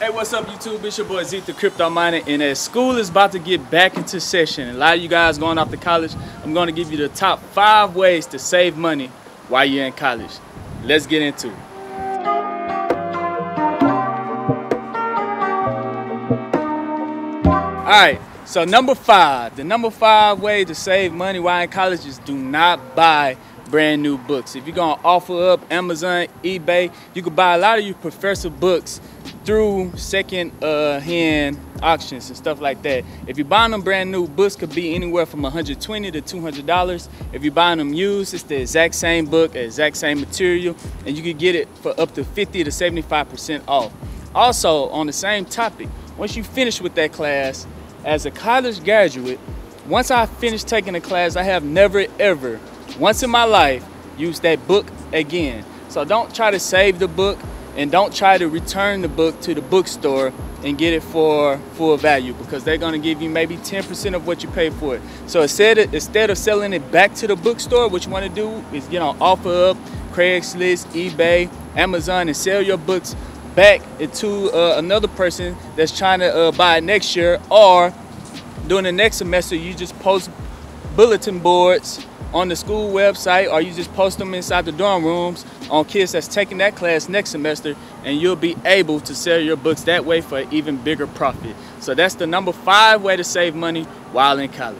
Hey, what's up YouTube? It's your boy Zeke the Crypto Miner, and as school is about to get back into session, a lot of you guys going off to college, I'm going to give you the top 5 ways to save money while you're in college. Let's get into it. Alright, so the number five way to save money while in college is do not buy brand new books. If you're gonna offer up Amazon, eBay, you can buy a lot of your professor books through second-hand auctions and stuff like that. If you're buying them brand new, books could be anywhere from $120 to $200. If you're buying them used, it's the exact same book, exact same material, and you can get it for up to 50 to 75% off. Also, on the same topic, once you finish with that class, as a college graduate, once I finish taking a class, I have never ever once in my life used that book again. So don't try to save the book, and don't try to return the book to the bookstore and get it for full value, because they're gonna give you maybe 10% of what you pay for it. So instead of selling it back to the bookstore, what you wanna do is get on OfferUp, Craigslist, eBay, Amazon, and sell your books back to another person that's trying to buy it next year, or during the next semester, you just post bulletin boards on the school website, or you just post them inside the dorm rooms on kids that's taking that class next semester, and you'll be able to sell your books that way for an even bigger profit. So that's the number 5 way to save money while in college.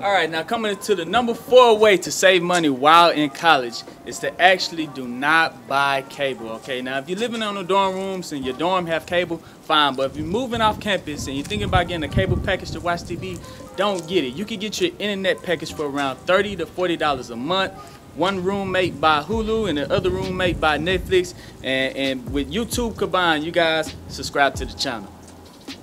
All right, now coming to the number 4 way to save money while in college is to actually do not buy cable, okay? Now, if you're living on the dorm rooms and your dorm have cable, fine, but if you're moving off campus and you're thinking about getting a cable package to watch TV, don't get it. You can get your internet package for around $30 to $40 a month. One roommate buy Hulu and the other roommate buy Netflix, and with YouTube combined, you guys subscribe to the channel.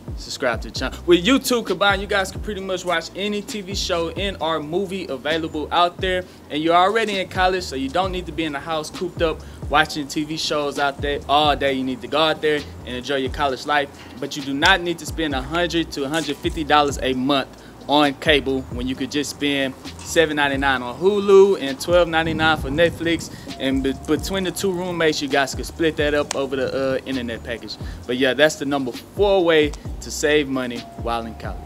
With YouTube combined, you guys can pretty much watch any TV show and or movie available out there, and you're already in college, so you don't need to be in the house cooped up watching TV shows out there all day. You need to go out there and enjoy your college life, but you do not need to spend $100 to $150 a month on cable when you could just spend $7.99 on Hulu and $12.99 for Netflix, and between the two roommates you guys could split that up over the internet package. But yeah, that's the number 4 way to save money while in college.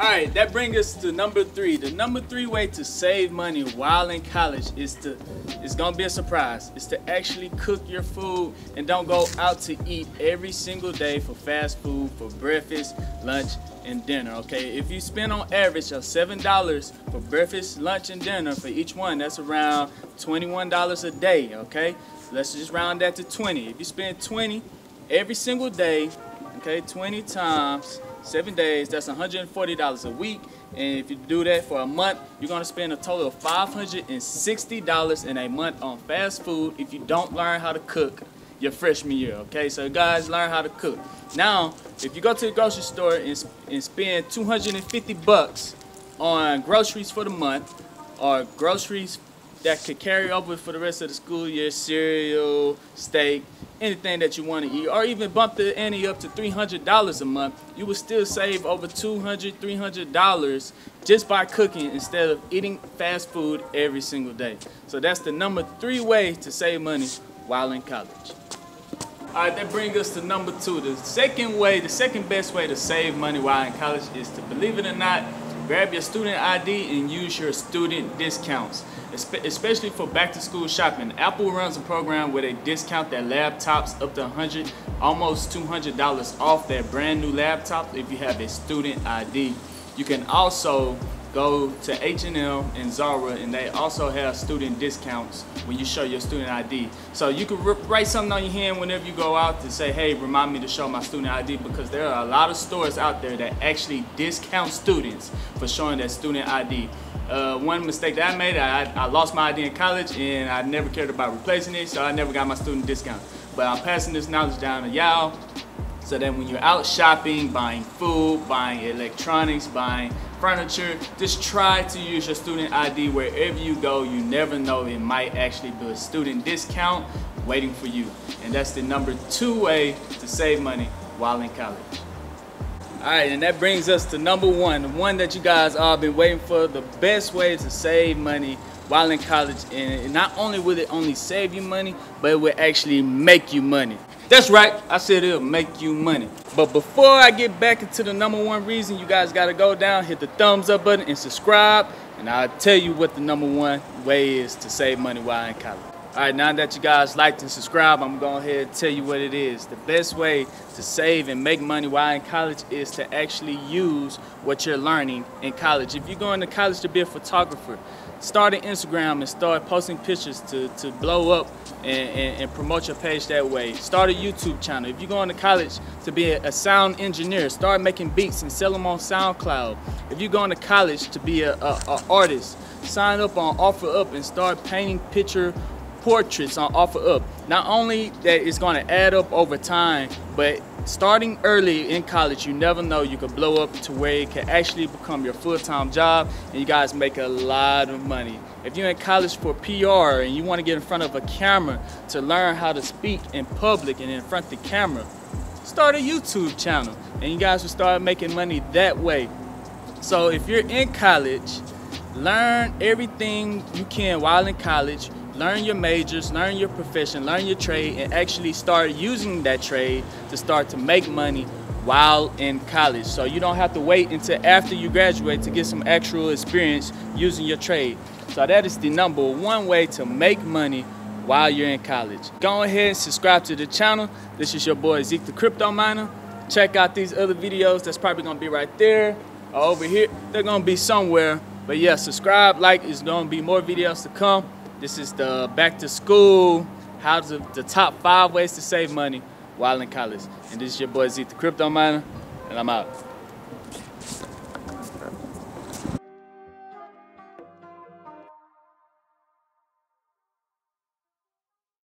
Alright, that brings us to number 3. The number 3 way to save money while in college is to, it's gonna be a surprise, is to actually cook your food, and don't go out to eat every single day for fast food, for breakfast, lunch, and dinner, okay? If you spend on average of $7 for breakfast, lunch, and dinner for each one, that's around $21 a day, okay? Let's just round that to 20. If you spend 20 every single day, okay, 20 times 7 days, that's $140 a week, and if you do that for a month, you're going to spend a total of $560 in a month on fast food if you don't learn how to cook your freshman year, okay? So guys, learn how to cook. Now, if you go to the grocery store and spend $250 on groceries for the month, or groceries that could carry over for the rest of the school year, cereal, steak, anything that you want to eat, or even bump the ante up to $300 a month, you will still save over $200, $300 just by cooking instead of eating fast food every single day. So that's the number 3 way to save money while in college. All right, that brings us to number 2. The second best way to save money while in college is to, believe it or not, grab your student ID and use your student discounts, especially for back-to-school shopping. Apple runs a program where they discount their laptops up to $100, almost $200 off their brand new laptop if you have a student ID. You can also go to H&M and Zara, and they also have student discounts when you show your student ID. So you can write something on your hand whenever you go out to say, hey, remind me to show my student ID, because there are a lot of stores out there that actually discount students for showing that student ID. One mistake that I made, I lost my ID in college, and I never cared about replacing it, so I never got my student discount. But I'm passing this knowledge down to y'all, so that when you're out shopping, buying food, buying electronics, buying furniture, just try to use your student ID wherever you go. You never know, it might actually be a student discount waiting for you. And that's the number 2 way to save money while in college. All right, and that brings us to number 1, the one that you guys all been waiting for, the best way to save money while in college. And not only will it only save you money, but it will actually make you money. That's right, I said it'll make you money. But before I get back into the #1 reason you guys gotta go down, hit the thumbs up button and subscribe, and I'll tell you what the #1 way is to save money while in college. All right, now that you guys liked and subscribed, I'm going to go ahead and tell you what it is. The best way to save and make money while in college is to actually use what you're learning in college. If you're going to college to be a photographer, start an Instagram and start posting pictures to blow up and promote your page that way. Start a YouTube channel. If you're going to college to be a sound engineer, start making beats and sell them on SoundCloud. If you're going to college to be an artist, sign up on OfferUp and start painting portraits on OfferUp. Not only that, it's going to add up over time, but starting early in college, you never know, you could blow up to where it can actually become your full-time job and you guys make a lot of money. If you're in college for PR and you want to get in front of a camera to learn how to speak in public and in front of the camera, start a YouTube channel and you guys will start making money that way. So if you're in college, learn everything you can while in college. Learn your majors, learn your profession, learn your trade, and actually start using that trade to start to make money while in college. So you don't have to wait until after you graduate to get some actual experience using your trade. So that is the #1 way to make money while you're in college. Go ahead and subscribe to the channel. This is your boy Zeke the Crypto Miner. Check out these other videos. That's probably going to be right there or over here. They're going to be somewhere. But yeah, subscribe, like, it's going to be more videos to come. This is the back to school, how to the top 5 ways to save money while in college. And this is your boy Zeke the Crypto Miner, and I'm out.